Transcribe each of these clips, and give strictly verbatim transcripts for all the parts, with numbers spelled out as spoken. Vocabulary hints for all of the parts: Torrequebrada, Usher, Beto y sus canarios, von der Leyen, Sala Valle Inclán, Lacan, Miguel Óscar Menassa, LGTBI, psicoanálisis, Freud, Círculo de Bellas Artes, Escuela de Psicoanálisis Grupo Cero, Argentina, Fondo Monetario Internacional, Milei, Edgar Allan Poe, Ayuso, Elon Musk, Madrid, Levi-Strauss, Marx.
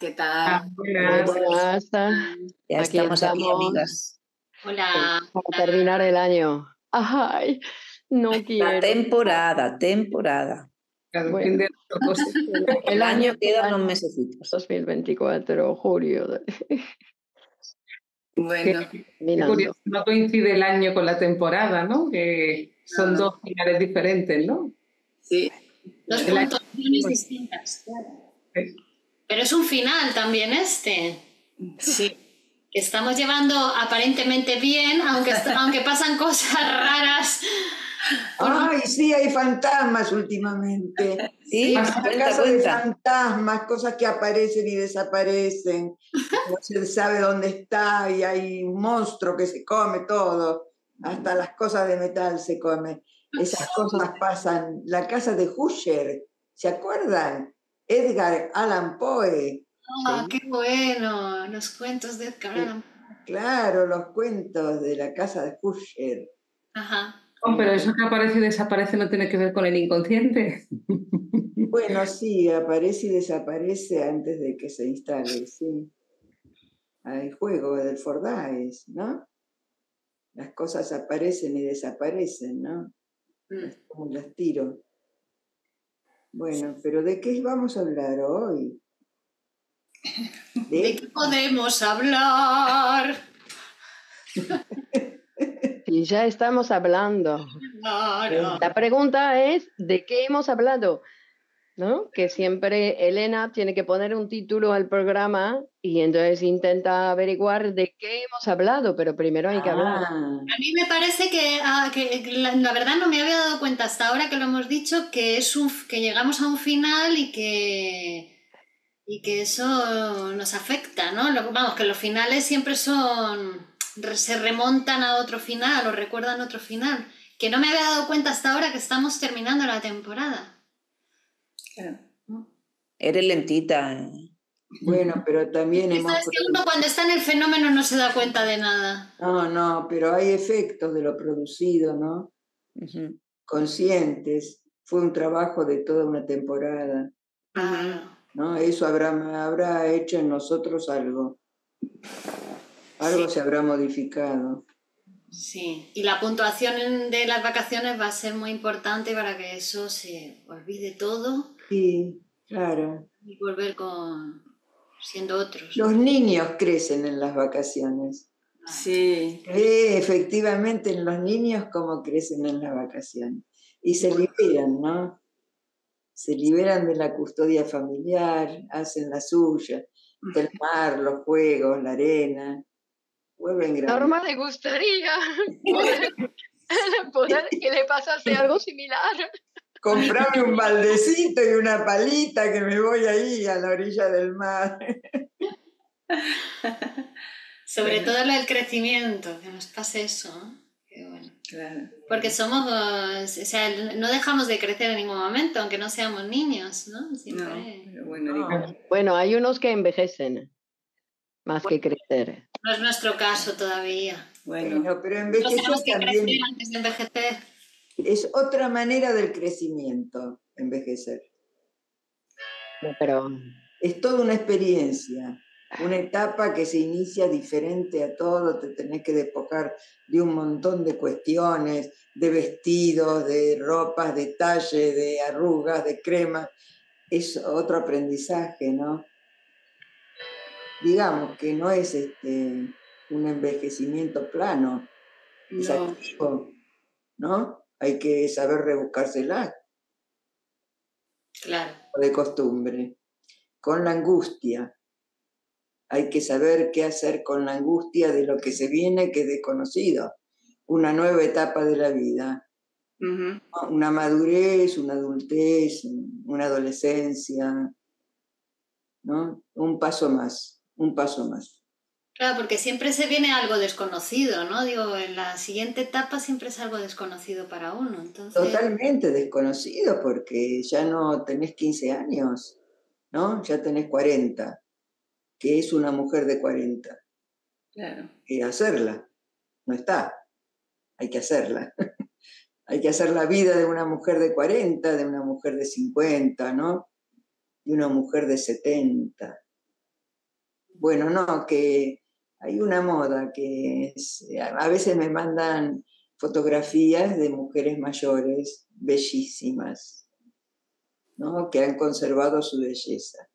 ¿Qué tal? Hola, buenas. Ya aquí estamos, estamos aquí, amigas. Hola. Para terminar el año. Ay, no quiero. La temporada, temporada. Bueno. El año queda unos mesecitos. dos mil veinticuatro, julio. Bueno, curioso, no coincide el año con la temporada, ¿no? Que son dos finales diferentes, ¿no? Sí. Dos puntuaciones distintas. Sí. Pero es un final también este. Sí. Que estamos llevando aparentemente bien, aunque, aunque pasan cosas raras. Ay, sí, hay fantasmas últimamente. Sí, hay casos de fantasmas, cosas que aparecen y desaparecen. No se sabe dónde está y hay un monstruo que se come todo. Hasta las cosas de metal se comen. Esas cosas pasan. La casa de Usher, ¿se acuerdan? Edgar Allan Poe. ¡Ah, oh, qué bueno! Los cuentos de Edgar Allan Poe. Claro, los cuentos de la casa de Usher. Ajá. Oh, pero eso que aparece y desaparece no tiene que ver con el inconsciente. Bueno, sí, aparece y desaparece antes de que se instale, sí. Hay juego del Fordyce, ¿no? Las cosas aparecen y desaparecen, ¿no? Mm. Es como un tiro. Bueno, pero ¿de qué vamos a hablar hoy? ¿De, ¿De qué podemos hablar? Y ya estamos hablando. Claro. La pregunta es, ¿de qué hemos hablado? ¿No? Que siempre Elena tiene que poner un título al programa y entonces intenta averiguar de qué hemos hablado, pero primero hay que hablar. Ah. A mí me parece que, ah, que la, la verdad no me había dado cuenta hasta ahora que lo hemos dicho, que, es un, que llegamos a un final y que, y que eso nos afecta, ¿no? Lo, vamos, que los finales siempre son, se remontan a otro final o recuerdan otro final, que no me había dado cuenta hasta ahora que estamos terminando la temporada. Claro. Eres lentita, ¿eh? Bueno, pero también hemos... Es que uno cuando está en el fenómeno no se da cuenta de nada. No, no, pero hay efectos de lo producido, ¿no? Uh-huh. Conscientes. Fue un trabajo de toda una temporada. Ah. ¿No? Eso habrá, habrá hecho en nosotros algo. Algo sí. Se habrá modificado. Sí, y la puntuación de las vacaciones va a ser muy importante para que eso se olvide todo. Sí, claro. Y volver con... siendo otros. Los niños crecen en las vacaciones. Ah, sí. Eh, efectivamente, en los niños como crecen en las vacaciones. Y se liberan, ¿no? Se liberan de la custodia familiar, hacen la suya, del mar, los juegos, la arena. Vuelven grandes. Norma le gustaría poder, poder que le pasase algo similar. Comprarme un baldecito y una palita que me voy ahí a la orilla del mar. Sobre todo el crecimiento, que nos pase eso, ¿no? Qué bueno. Claro. Porque somos, o sea, no dejamos de crecer en ningún momento, aunque no seamos niños, ¿no? Siempre... no, pero bueno, no. Bueno, hay unos que envejecen más bueno, que crecer. No es nuestro caso todavía. Bueno, pero, pero envejecer no que también... crecer antes de envejecer. Es otra manera del crecimiento, envejecer. No, pero... es toda una experiencia, una etapa que se inicia diferente a todo, te tenés que despojar de un montón de cuestiones, de vestidos, de ropas, de talle, de arrugas, de crema. Es otro aprendizaje, ¿no? Digamos que no es este, un envejecimiento plano, es no. activo, ¿no? Hay que saber rebuscársela. Claro. De costumbre. Con la angustia. Hay que saber qué hacer con la angustia de lo que se viene, que es desconocido. Una nueva etapa de la vida. Uh-huh. Una madurez, una adultez, una adolescencia, ¿no? Un paso más. un paso más. Claro, porque siempre se viene algo desconocido, ¿no? Digo, en la siguiente etapa siempre es algo desconocido para uno. Entonces... Totalmente desconocido, porque ya no tenés quince años, ¿no? Ya tenés cuarenta, que es una mujer de cuarenta. Claro. Y hacerla, no está, hay que hacerla. Hay que hacer la vida de una mujer de cuarenta, de una mujer de cincuenta, ¿no? De una mujer de setenta. Bueno, no, que hay una moda que es, a veces me mandan fotografías de mujeres mayores bellísimas, ¿no? Que han conservado su belleza.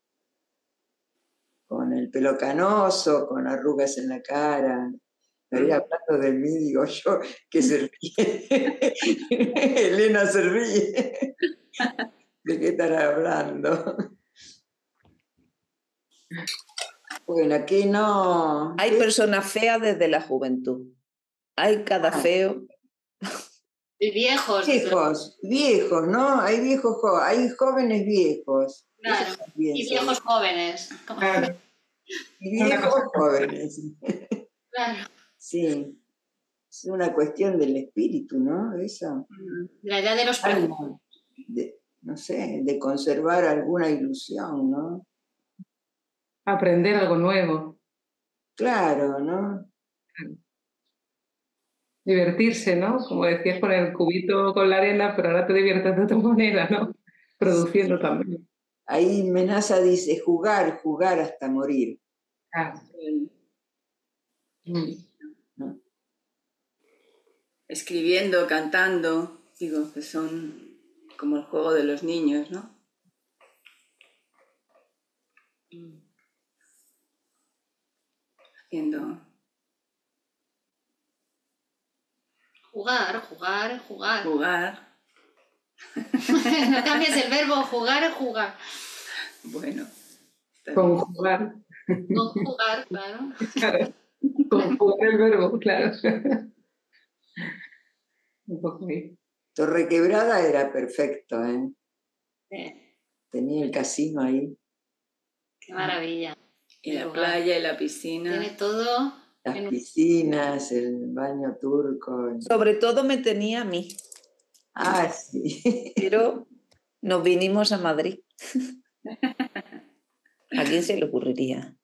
Con el pelo canoso, con arrugas en la cara. Estaría hablando de mí, digo yo, que se ríe. Elena se ríe. ¿De qué estará hablando? Bueno, aquí no... Hay personas feas desde la juventud. Hay cada feo. Y viejos. Viejos, viejos, ¿no? Hay viejos, hay jóvenes viejos. Claro, y viejos jóvenes. Claro. Y viejos jóvenes. Claro. Sí, es una cuestión del espíritu, ¿no? Esa. La edad de los algo, de, no sé, de conservar alguna ilusión, ¿no? Aprender algo nuevo. Claro, ¿no? Divertirse, ¿no? Como decías, con el cubito con la arena, pero ahora te diviertes de otra manera, ¿no? Produciendo sí. También. Ahí Menassa dice, jugar, jugar hasta morir. Ah, sí. Mm. Escribiendo, cantando, digo, que son como el juego de los niños, ¿no? Haciendo... Jugar, jugar, jugar. Jugar. No cambies el verbo, jugar, jugar. Bueno. Con jugar. Con jugar, claro. Claro. Con jugar el verbo, claro. Torrequebrada era perfecto, ¿eh? Sí. Tenía el casino ahí. Qué maravilla. Y la playa y la piscina. Tiene todo. Las en... piscinas, el baño turco. El... Sobre todo me tenía a mí. Ah, sí. Pero nos vinimos a Madrid. ¿A quién se le ocurriría?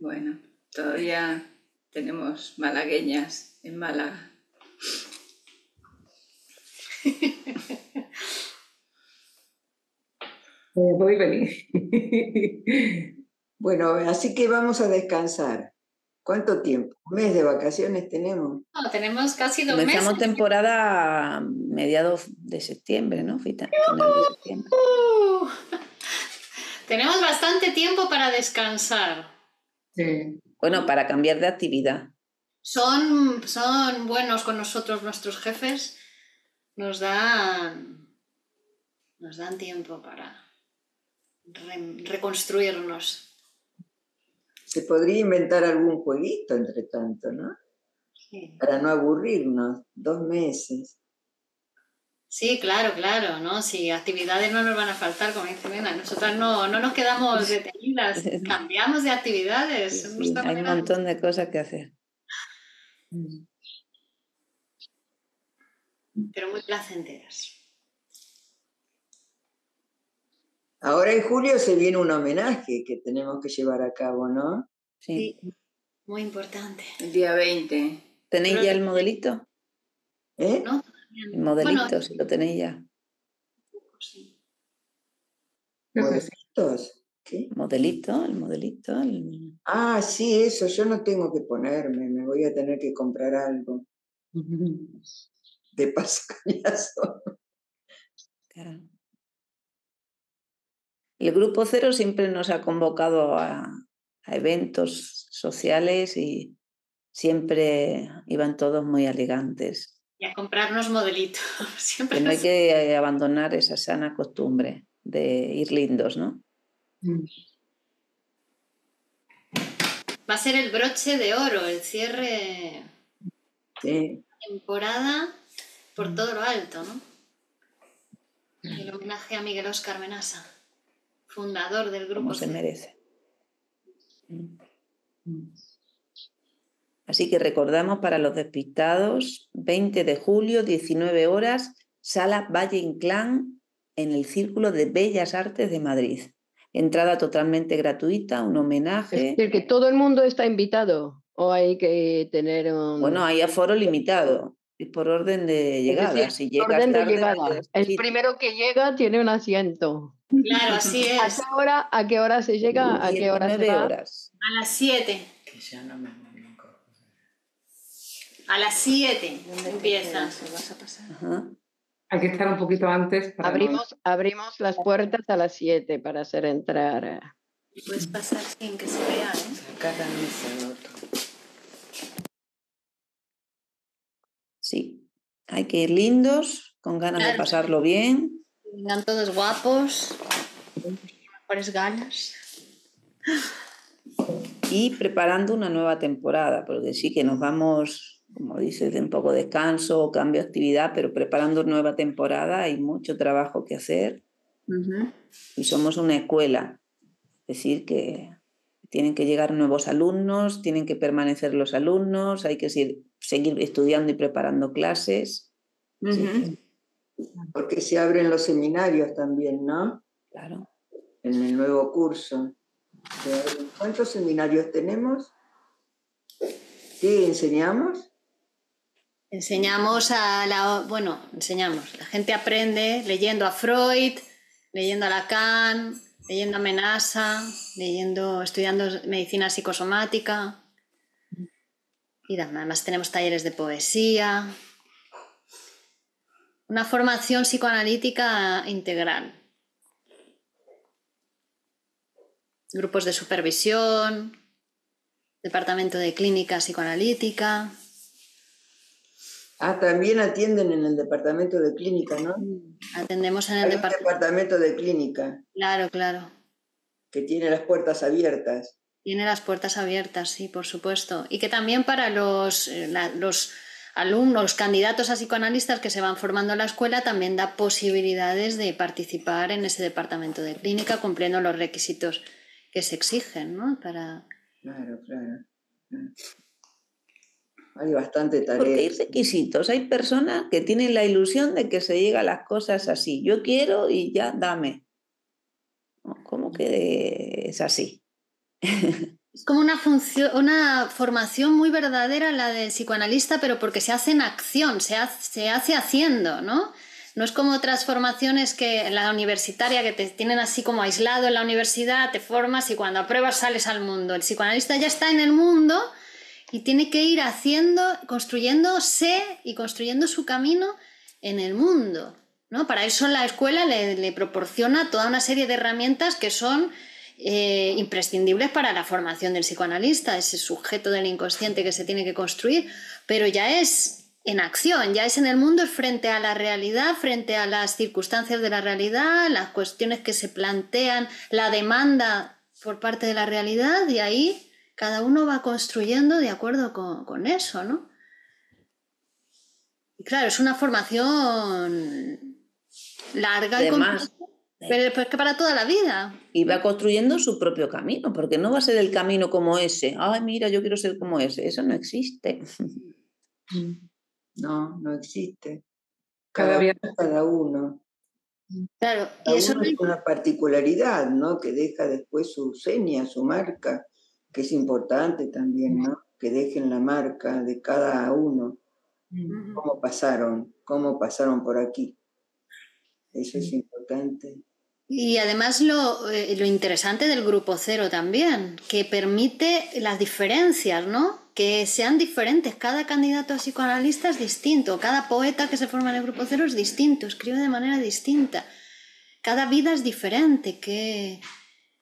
Bueno, todavía tenemos malagueñas en Málaga. Voy a venir. Bueno, así que vamos a descansar. ¿Cuánto tiempo? ¿Un mes de vacaciones tenemos? No, tenemos casi dos meses. Comenzamos temporada a mediados de septiembre, ¿no, Fita? Septiembre. Uh, tenemos bastante tiempo para descansar. Sí. Bueno, para cambiar de actividad. Son, son buenos con nosotros nuestros jefes, nos dan, nos dan tiempo para re, reconstruirnos. Se podría inventar algún jueguito entre tanto, ¿no? Sí. Para no aburrirnos, dos meses. Sí, claro, claro, ¿no? Sí, actividades no nos van a faltar, como dice Mena. Nosotras no, no nos quedamos detenidas, cambiamos de actividades. Sí, sí, hay un montón de cosas que hacer. Pero muy placenteras. Ahora en julio se viene un homenaje que tenemos que llevar a cabo, ¿no? Sí, sí. Muy importante. El día veinte. ¿Tenéis Pero ya el modelito? ¿Eh? No, todavía no. El modelito, bueno, si lo tenéis ya. Sí. ¿Modelitos? ¿Qué? Modelito, el modelito. El... Ah, sí, eso, yo no tengo que ponerme, me voy a tener que comprar algo. De paso, coñazo. Claro. El Grupo Cero siempre nos ha convocado a, a eventos sociales y siempre iban todos muy elegantes. Y a comprarnos modelitos. Siempre nos... No hay que abandonar esa sana costumbre de ir lindos, ¿no? Va a ser el broche de oro, el cierre sí. Temporada por todo lo alto, ¿no? El homenaje a Miguel Óscar Menassa, fundador del Grupo Cero. Como se merece. Así que recordamos para los despistados, veinte de julio, diecinueve horas, Sala Valle Inclán, en el Círculo de Bellas Artes de Madrid. Entrada totalmente gratuita, un homenaje. Es decir, que todo el mundo está invitado, o hay que tener un... Bueno, hay aforo limitado, es por orden de llegada. Decir, si llegas orden tarde, de llegada. El primero que llega tiene un asiento. Claro, así es. ¿A qué hora, a qué hora se llega? ¿A qué hora se va? Horas. A las siete. Que ya no me... A las siete empieza. Vas a pasar. Ajá. Hay que estar un poquito antes. Para abrimos, no... abrimos las puertas a las siete para hacer entrar. Puedes pasar sin que se vea, ¿eh? Cada mesa otro. Sí, hay que ir lindos, con ganas claro. de pasarlo bien. Vengan todos guapos, con mejores ganas. Y preparando una nueva temporada, porque sí que nos vamos... Como dices, de un poco de descanso, cambio de actividad, pero preparando nueva temporada hay mucho trabajo que hacer. Uh-huh. Y somos una escuela. Es decir, que tienen que llegar nuevos alumnos, tienen que permanecer los alumnos, hay que seguir estudiando y preparando clases. Uh-huh. Sí. Porque se abren los seminarios también, ¿no? Claro. En el nuevo curso. ¿Cuántos seminarios tenemos? ¿Sí enseñamos? Enseñamos a la... Bueno, enseñamos. La gente aprende leyendo a Freud, leyendo a Lacan, leyendo a Menassa, leyendo, estudiando medicina psicosomática. Y además tenemos talleres de poesía. Una formación psicoanalítica integral. Grupos de supervisión, departamento de clínica psicoanalítica... Ah, también atienden en el departamento de clínica, ¿no? Atendemos en el depart- departamento de clínica. Claro, claro. Que tiene las puertas abiertas. Tiene las puertas abiertas, sí, por supuesto. Y que también para los, la, los alumnos, los candidatos a psicoanalistas que se van formando en la escuela, también da posibilidades de participar en ese departamento de clínica cumpliendo los requisitos que se exigen, ¿no? Para... Claro, claro. claro. Hay bastante tarea. Porque hay requisitos, hay personas que tienen la ilusión de que se llega a las cosas así. Yo quiero y ya, dame. ¿Cómo que es así? Es como una función, una formación muy verdadera la de psicoanalista, pero porque se hace en acción, se hace, se hace haciendo, ¿no? No es como otras formaciones que la universitaria que te tienen así como aislado en la universidad, te formas y cuando apruebas sales al mundo. El psicoanalista ya está en el mundo... Y tiene que ir haciendo, construyéndose y construyendo su camino en el mundo, ¿no? Para eso la escuela le, le proporciona toda una serie de herramientas que son eh, imprescindibles para la formación del psicoanalista, ese sujeto del inconsciente que se tiene que construir, pero ya es en acción, ya es en el mundo, frente a la realidad, frente a las circunstancias de la realidad, las cuestiones que se plantean, la demanda por parte de la realidad, y ahí... Cada uno va construyendo de acuerdo con, con eso, ¿no? Y claro, es una formación larga y compleja, pero es que para toda la vida. Y va construyendo su propio camino, porque no va a ser el camino como ese. Ay, mira, yo quiero ser como ese. Eso no existe. No, no existe. Cada uno, cada uno. Claro, cada y eso uno es una particularidad, ¿no? Que deja después su seña, su marca. Que es importante también, ¿no? Que dejen la marca de cada uno. Cómo pasaron, cómo pasaron por aquí. Eso es importante. Y además lo, eh, lo interesante del Grupo Cero también, que permite las diferencias, ¿no? Que sean diferentes, cada candidato a psicoanalista es distinto, cada poeta que se forma en el Grupo Cero es distinto, escribe de manera distinta. Cada vida es diferente, qué,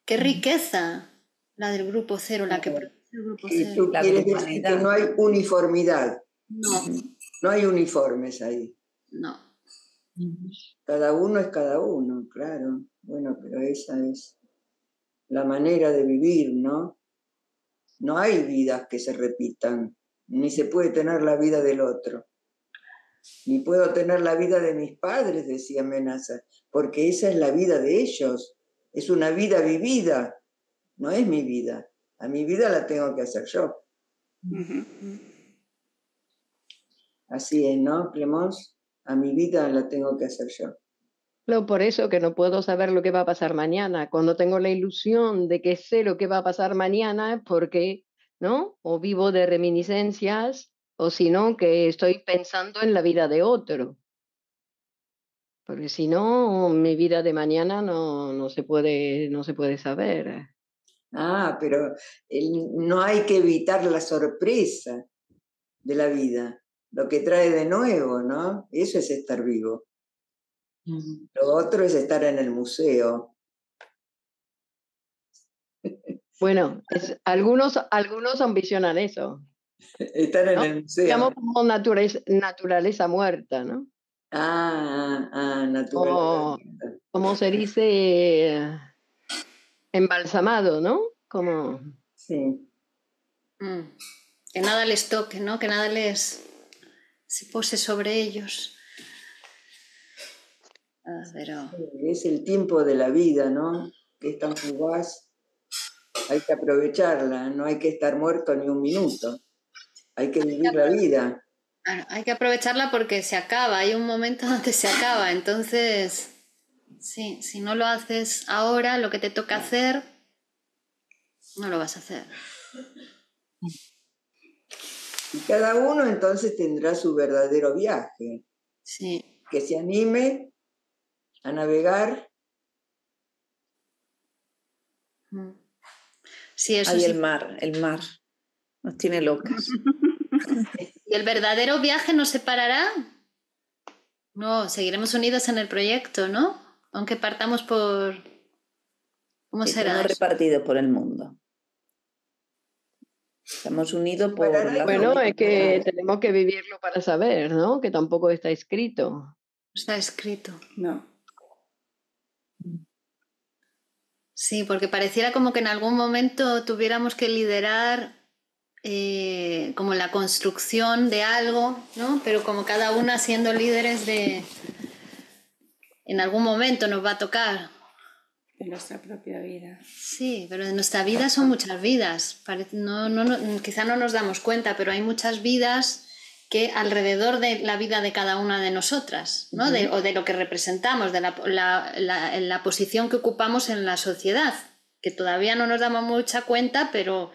qué riqueza. La del Grupo Cero, la que produce el Grupo Cero. Tú quieres decir que no hay uniformidad. No. No hay uniformes ahí. No. Cada uno es cada uno, claro. Bueno, pero esa es la manera de vivir, ¿no? No hay vidas que se repitan. Ni se puede tener la vida del otro. Ni puedo tener la vida de mis padres, decía Menassa, porque esa es la vida de ellos. Es una vida vivida. No es mi vida. A mi vida la tengo que hacer yo. Uh-huh. Así es, ¿no, Clemons? A mi vida la tengo que hacer yo. No, por eso que no puedo saber lo que va a pasar mañana. Cuando tengo la ilusión de que sé lo que va a pasar mañana, porque, ¿no? O vivo de reminiscencias, o si no, que estoy pensando en la vida de otro. Porque si no, mi vida de mañana no, no, se, puede, no se puede saber. Ah, pero el, no hay que evitar la sorpresa de la vida. Lo que trae de nuevo, ¿no? Eso es estar vivo. Lo otro es estar en el museo. Bueno, es, algunos, algunos ambicionan eso. Estar en, ¿no?, el museo. Digamos como naturaleza, naturaleza muerta, ¿no? Ah, ah, naturaleza o, muerta. Como se dice, eh, embalsamado, ¿no? Como... Sí. Mm. Que nada les toque, ¿no? Que nada les... se pose sobre ellos. Ah, pero... Es el tiempo de la vida, ¿no? Que es tan fugaz. Hay que aprovecharla, no hay que estar muerto ni un minuto. Hay que vivir hay que la vida. Claro, hay que aprovecharla porque se acaba, hay un momento donde se acaba. Entonces, sí, si no lo haces ahora, lo que te toca hacer, no lo vas a hacer. Y cada uno entonces tendrá su verdadero viaje. Sí. Que se anime a navegar. Sí, eso. Ay, sí. el mar, el mar nos tiene locas. ¿Y el verdadero viaje nos separará? No, seguiremos unidos en el proyecto, ¿no? Aunque partamos por... ¿Cómo sí, será? Estamos repartidos por el mundo. Estamos unidos por... La bueno, es que tenemos que vivirlo para saber, ¿no? Que tampoco está escrito. No está escrito, no. Sí, porque pareciera como que en algún momento tuviéramos que liderar eh, como la construcción de algo, ¿no? Pero como cada una siendo líderes de... En algún momento nos va a tocar. De nuestra propia vida. Sí, pero de nuestra vida son muchas vidas. No, no, no, quizá no nos damos cuenta, pero hay muchas vidas que alrededor de la vida de cada una de nosotras, ¿no? Uh-huh. de, o de lo que representamos, de la, la, la, la posición que ocupamos en la sociedad, que todavía no nos damos mucha cuenta, pero,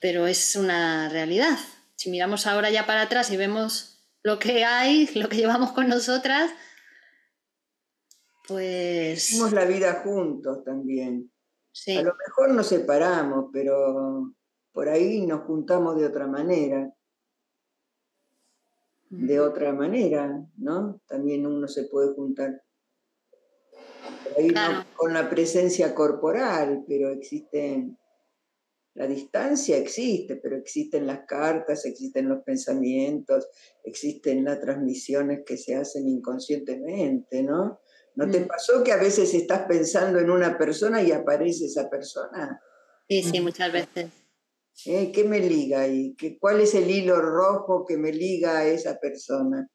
pero es una realidad. Si miramos ahora ya para atrás y vemos lo que hay, lo que llevamos con nosotras, pues... Vivimos la vida juntos también. Sí. A lo mejor nos separamos, pero por ahí nos juntamos de otra manera. De otra manera, ¿no? También uno se puede juntar. Por ahí claro. No con la presencia corporal, pero existen... La distancia existe, pero existen las cartas, existen los pensamientos, existen las transmisiones que se hacen inconscientemente, ¿no? ¿No te pasó que a veces estás pensando en una persona y aparece esa persona? Sí, sí, muchas veces. ¿Eh? ¿Qué me liga ahí? ¿Cuál es el hilo rojo que me liga a esa persona?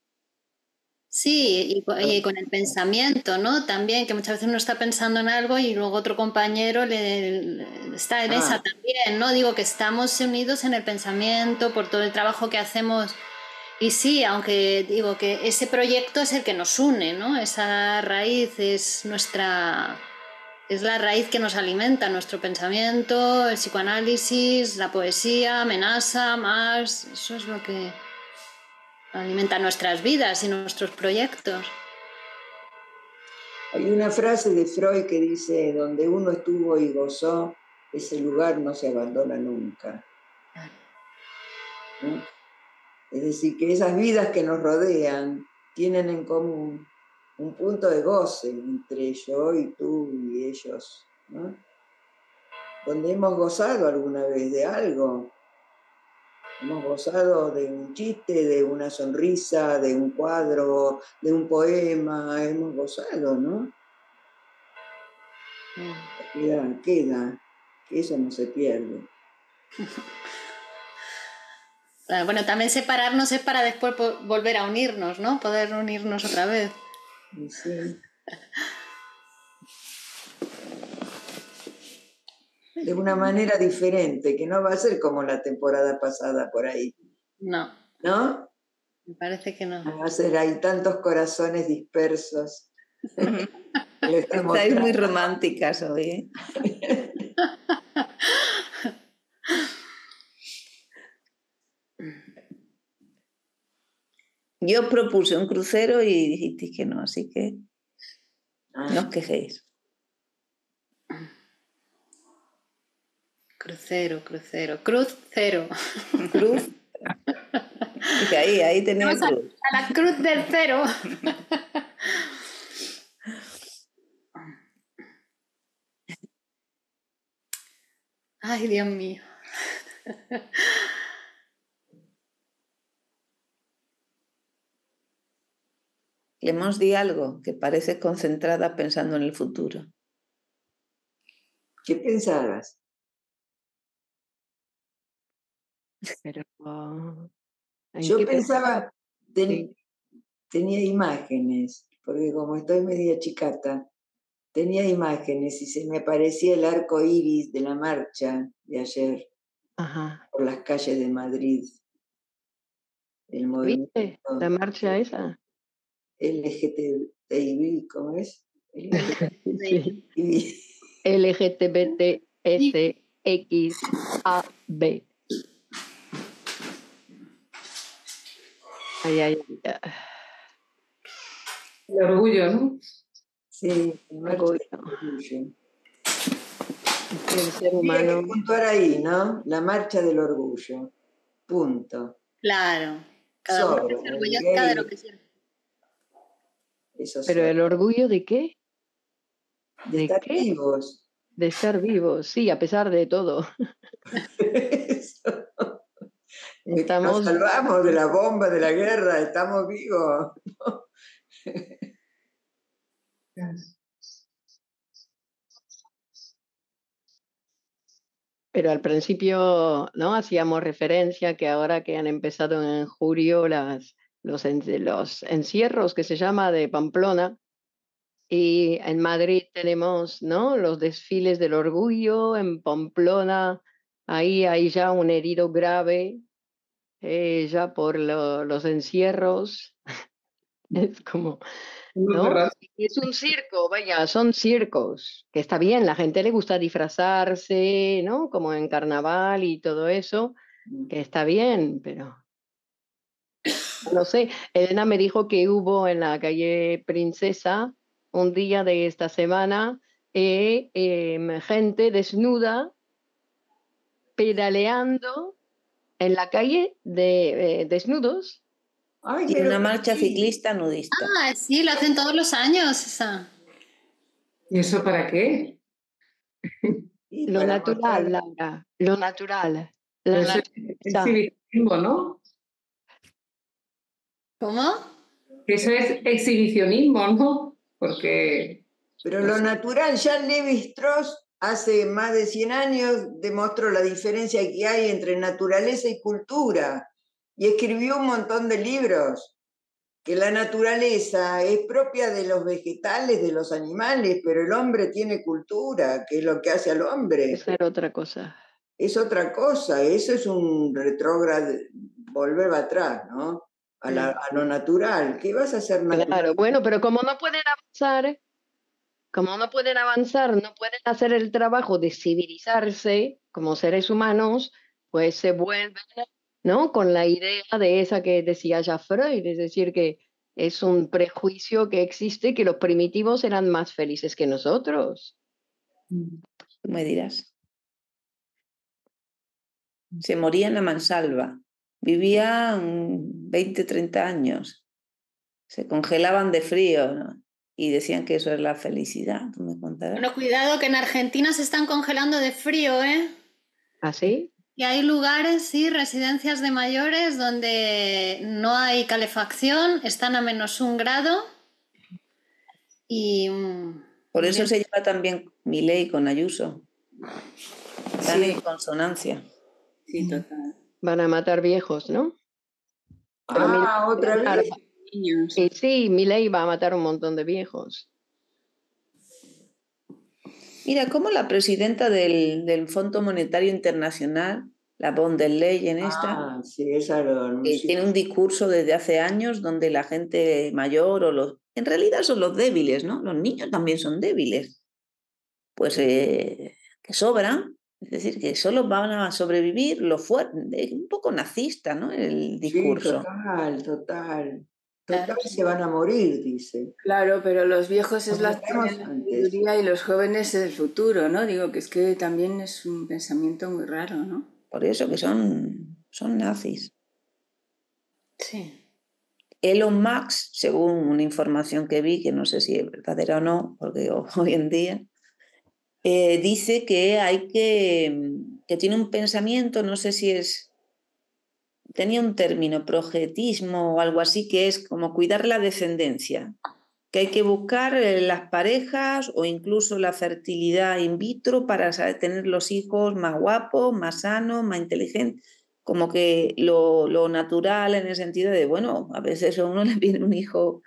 Sí, y, y con el pensamiento, ¿no? También, que muchas veces uno está pensando en algo y luego otro compañero le, le está en ah. esa también, ¿no? Digo que estamos unidos en el pensamiento por todo el trabajo que hacemos. Y sí, aunque digo que ese proyecto es el que nos une, ¿no? Esa raíz es nuestra... Es la raíz que nos alimenta, nuestro pensamiento, el psicoanálisis, la poesía, Menassa, Marx... Eso es lo que alimenta nuestras vidas y nuestros proyectos. Hay una frase de Freud que dice, donde uno estuvo y gozó, ese lugar no se abandona nunca. ¿No? Es decir, que esas vidas que nos rodean tienen en común un punto de goce entre yo y tú y ellos, ¿no? Donde hemos gozado alguna vez de algo. Hemos gozado de un chiste, de una sonrisa, de un cuadro, de un poema. Hemos gozado, ¿no? Queda, queda, que eso no se pierde. Bueno, también separarnos es para después volver a unirnos, ¿no? Poder unirnos otra vez. Sí. de una manera diferente, que no va a ser como la temporada pasada por ahí. No. ¿No? Me parece que no. Va a ser, hay tantos corazones dispersos. Estáis muy románticas hoy, ¿eh? Yo propuse un crucero y dijisteis que no, así que ah. no os quejéis. Crucero, crucero, cruz cero. Cruz. Y ahí, ahí tenemos. A, a la cruz del cero. Ay, Dios mío. Clemence, di algo, que pareces concentrada pensando en el futuro. ¿Qué pensabas? Pero, yo pensaba, ten, tenía imágenes, porque como estoy media chicata, tenía imágenes y se me aparecía el arco iris de la marcha de ayer. Ajá. Por las calles de Madrid. El movimiento. ¿Viste la marcha esa? L G T B I, ¿cómo es? L G T B T S X A B. Ay, ay, ay. El orgullo, ¿no? Sí, el orgullo. El ser humano. Hay que puntuar ahí, ¿no? La marcha del orgullo. Punto. Claro. Cada uno que se orgullazca de lo que sea. Eso. ¿Pero el orgullo de qué? De, de estar qué? vivos. De estar vivos, sí, a pesar de todo. Eso. Estamos... Nos salvamos de la bomba, de la guerra, estamos vivos. Pero al principio, ¿no? Hacíamos referencia que ahora que han empezado en julio las... Los, en, los encierros que se llama de Pamplona, y en Madrid tenemos, ¿no?, los desfiles del orgullo. En Pamplona ahí hay ya un herido grave, eh, ya por lo, los encierros. Es como, ¿no?, es un circo, vaya, son circos, que está bien, la gente le gusta disfrazarse, ¿no?, como en carnaval y todo eso, que está bien, pero... No sé, Elena me dijo que hubo en la calle Princesa un día de esta semana eh, eh, gente desnuda pedaleando en la calle de eh, desnudos. Ay, y una marcha sí. ciclista nudista. Ah, sí, lo hacen todos los años esa. ¿Y eso para qué? Lo para natural, Laura, lo natural. La es civilismo, ¿no? ¿Cómo? Eso es exhibicionismo, ¿no? Porque... Pero lo natural, ya Levi-Strauss hace más de cien años demostró la diferencia que hay entre naturaleza y cultura. Y escribió un montón de libros. Que la naturaleza es propia de los vegetales, de los animales, pero el hombre tiene cultura, que es lo que hace al hombre. Esa era otra cosa. Es otra cosa, eso es un retrógrado, volver atrás, ¿no? A, la, a lo natural. ¿Qué vas a hacer natural? Claro, bueno, pero como no pueden avanzar, como no pueden avanzar, no pueden hacer el trabajo de civilizarse como seres humanos, pues se vuelven, ¿no?, con la idea de esa que decía ya Freud, es decir, que es un prejuicio que existe, que los primitivos eran más felices que nosotros. Me dirás. Se morían a mansalva. Vivían veinte, treinta años, se congelaban de frío, ¿no?, y decían que eso es la felicidad. ¿Tú me contarás? Bueno, cuidado que en Argentina se están congelando de frío, ¿eh? ¿Ah, sí? Y hay lugares, sí, residencias de mayores donde no hay calefacción, están a menos un grado y... Por eso se lleva también Milei con Ayuso. Están sí. en consonancia. Sí, total. Van a matar viejos, ¿no? Pero ah, Milei, otra matar... vez. Sí, sí, Milei va a matar un montón de viejos. Mira, cómo la presidenta del, del Fondo Monetario Internacional, la von der Leyen esta, ah, sí, esa lo, no, sí. tiene un discurso desde hace años donde la gente mayor o los... En realidad son los débiles, ¿no? Los niños también son débiles. Pues eh, que sobran, es decir, que solo van a sobrevivir los fuertes. Un poco nazista, ¿no? El discurso. Sí, total, total. Total, claro. Se van a morir, dice. Claro, pero los viejos es la sabiduría y los jóvenes es el futuro, ¿no? Digo que es que también es un pensamiento muy raro, ¿no? Por eso que son, son nazis. Sí. Elon Musk, según una información que vi, que no sé si es verdadera o no, porque hoy en día, eh, dice que hay que... que tiene un pensamiento, no sé si es... tenía un término, progetismo o algo así, que es como cuidar la descendencia, que hay que buscar las parejas o incluso la fertilidad in vitro para tener los hijos más guapos, más sanos, más inteligentes, como que lo, lo natural en el sentido de, bueno, a veces a uno le viene un hijo,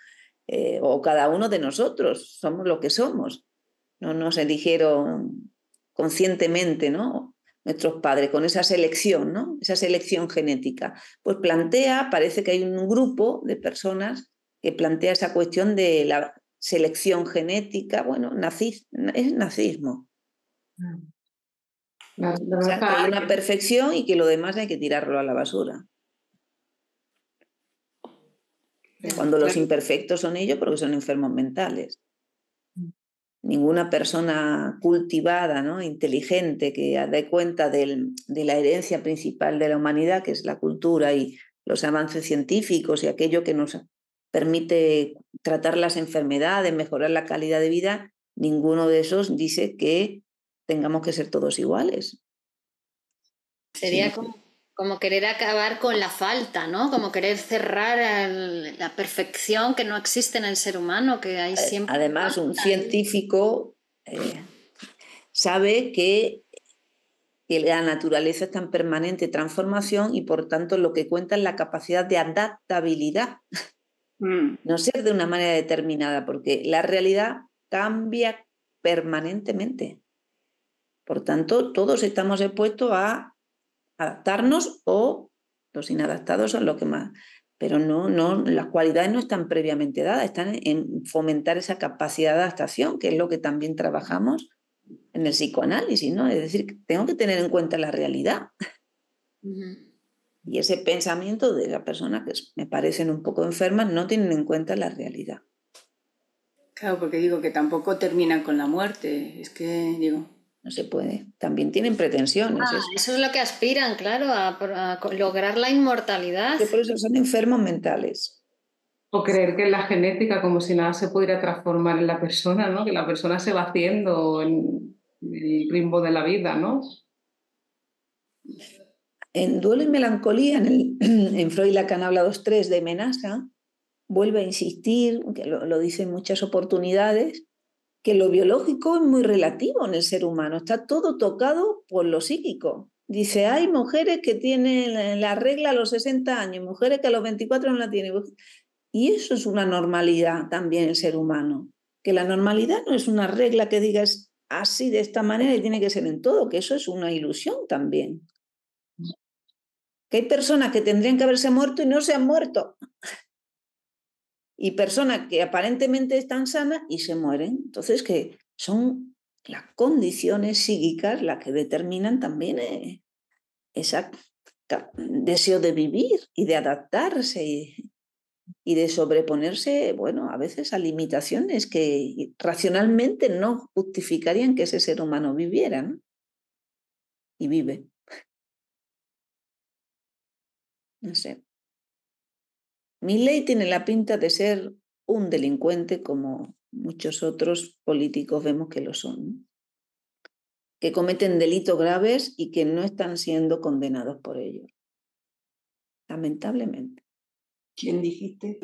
eh, o cada uno de nosotros, somos lo que somos, no nos eligieron conscientemente, ¿no? Nuestros padres, con esa selección, ¿no? Esa selección genética. Pues plantea, parece que hay un grupo de personas que plantea esa cuestión de la selección genética, bueno, nazi, es nazismo. No, no, o sea, que hay una perfección y que lo demás hay que tirarlo a la basura. Cuando los imperfectos son ellos porque son enfermos mentales. Ninguna persona cultivada, ¿no? Inteligente, que dé cuenta del, de la herencia principal de la humanidad, que es la cultura y los avances científicos y aquello que nos permite tratar las enfermedades, mejorar la calidad de vida, ninguno de esos dice que tengamos que ser todos iguales. Sería sí. como, como querer acabar con la falta, ¿no? Como querer cerrar el, la perfección que no existe en el ser humano, que hay siempre... Además, un científico eh, sabe que, que la naturaleza está en permanente transformación y, por tanto, lo que cuenta es la capacidad de adaptabilidad. Mm. No ser de una manera determinada, porque la realidad cambia permanentemente. Por tanto, todos estamos expuestos a adaptarnos o los inadaptados son los que más, pero no, no, las cualidades no están previamente dadas, están en fomentar esa capacidad de adaptación, que es lo que también trabajamos en el psicoanálisis, ¿no? Es decir, tengo que tener en cuenta la realidad. Uh-huh. Y ese pensamiento de las personas que me parecen un poco enfermas no tienen en cuenta la realidad. Claro, porque digo que tampoco terminan con la muerte, es que digo... No se puede. También tienen pretensiones. Ah, eso es lo que aspiran, claro, a, a lograr la inmortalidad. Que por eso son enfermos mentales. O creer que en la genética, como si nada se pudiera transformar en la persona, ¿no? Que la persona se va haciendo en el ritmo de la vida, ¿no? En Duelo y Melancolía, en, el, en Freud y Lacan hablados tres de Menassa, vuelve a insistir, que lo, lo dice en muchas oportunidades, que lo biológico es muy relativo en el ser humano, está todo tocado por lo psíquico. Dice, hay mujeres que tienen la regla a los sesenta años, mujeres que a los veinticuatro no la tienen. Y eso es una normalidad también en el ser humano, que la normalidad no es una regla que digas así, de esta manera, y tiene que ser en todo, que eso es una ilusión también. Que hay personas que tendrían que haberse muerto y no se han muerto. Y personas que aparentemente están sanas y se mueren. Entonces, que son las condiciones psíquicas las que determinan también eh, ese deseo de vivir y de adaptarse y, y de sobreponerse, bueno, a veces a limitaciones que racionalmente no justificarían que ese ser humano viviera, ¿no? Y vive. No sé. Milei tiene la pinta de ser un delincuente como muchos otros políticos vemos que lo son, que cometen delitos graves y que no están siendo condenados por ellos, lamentablemente. ¿Quién dijiste?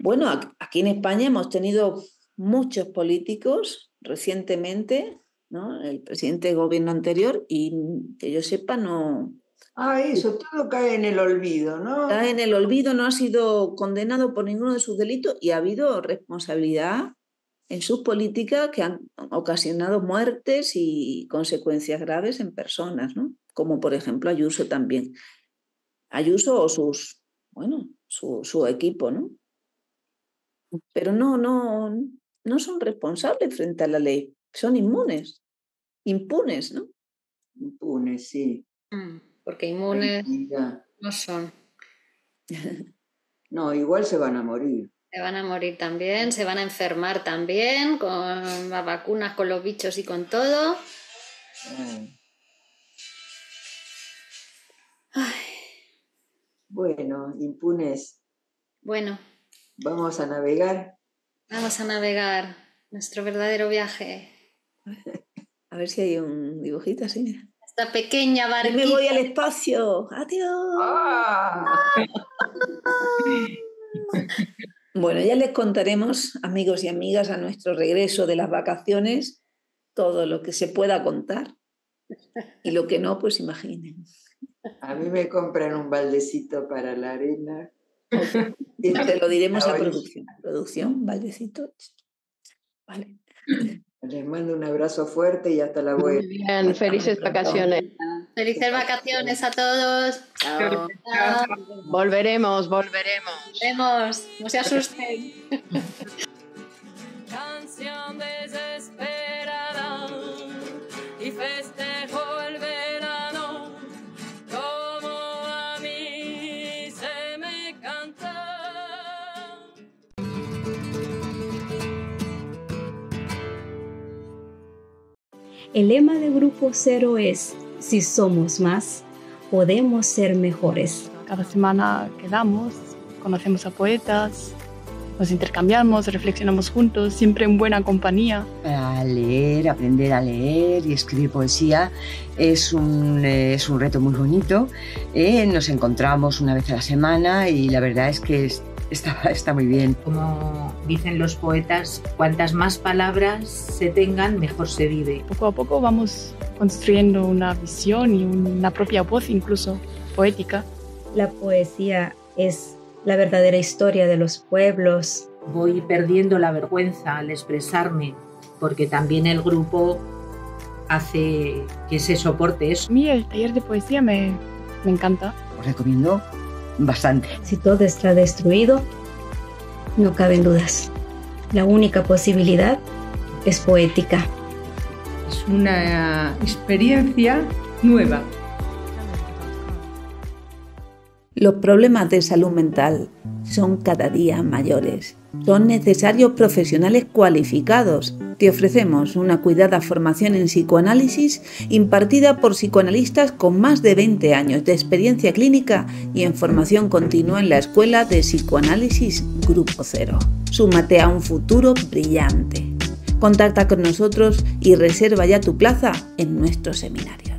Bueno, aquí en España hemos tenido muchos políticos recientemente, ¿no? El presidente del gobierno anterior, y que yo sepa no... Ah, eso, todo cae en el olvido, ¿no? Cae en el olvido, no ha sido condenado por ninguno de sus delitos y ha habido responsabilidad en sus políticas que han ocasionado muertes y consecuencias graves en personas, ¿no? Como por ejemplo Ayuso también. Ayuso o sus, bueno, su, su equipo, ¿no? Pero no, no, no son responsables frente a la ley, son inmunes, impunes, ¿no? Impunes, sí. Porque inmunes no son. No, igual se van a morir. Se van a morir también, se van a enfermar también, con las vacunas, con los bichos y con todo. Ay. Ay. Bueno, impunes. Bueno. Vamos a navegar. Vamos a navegar nuestro verdadero viaje. A ver si hay un dibujito así. Esta pequeña barquita. Me voy al espacio. Adiós. Ah. Bueno, ya les contaremos, amigos y amigas, a nuestro regreso de las vacaciones, todo lo que se pueda contar. Y lo que no, pues imaginen. A mí me compran un baldecito para la arena. Y te lo diremos a producción. Producción, baldecito. Vale. Les mando un abrazo fuerte y hasta la vuelta. Bien, felices vacaciones. Felices vacaciones a todos. Chao. Chao. Volveremos, volveremos. Volveremos, no se asusten. Canción desesperada y festejo el verano. Como a mí se me canta. El lema de Grupo Cero es: si somos más, podemos ser mejores. Cada semana quedamos, conocemos a poetas, nos intercambiamos, reflexionamos juntos, siempre en buena compañía. A leer, aprender a leer y escribir poesía es un, es un reto muy bonito. Eh, nos encontramos una vez a la semana y la verdad es que es, está, está muy bien. Como dicen los poetas, cuantas más palabras se tengan, mejor se vive. Poco a poco vamos construyendo una visión y una propia voz, incluso poética. La poesía es la verdadera historia de los pueblos. Voy perdiendo la vergüenza al expresarme, porque también el grupo hace que se soporte eso. A mí el taller de poesía me, me encanta. Os recomiendo bastante. Si todo está destruido, no caben dudas. La única posibilidad es poética. Es una experiencia nueva. Los problemas de salud mental son cada día mayores. Son necesarios profesionales cualificados. Te ofrecemos una cuidada formación en psicoanálisis impartida por psicoanalistas con más de veinte años de experiencia clínica y en formación continua en la Escuela de Psicoanálisis Grupo Cero. Súmate a un futuro brillante. Contacta con nosotros y reserva ya tu plaza en nuestro seminario.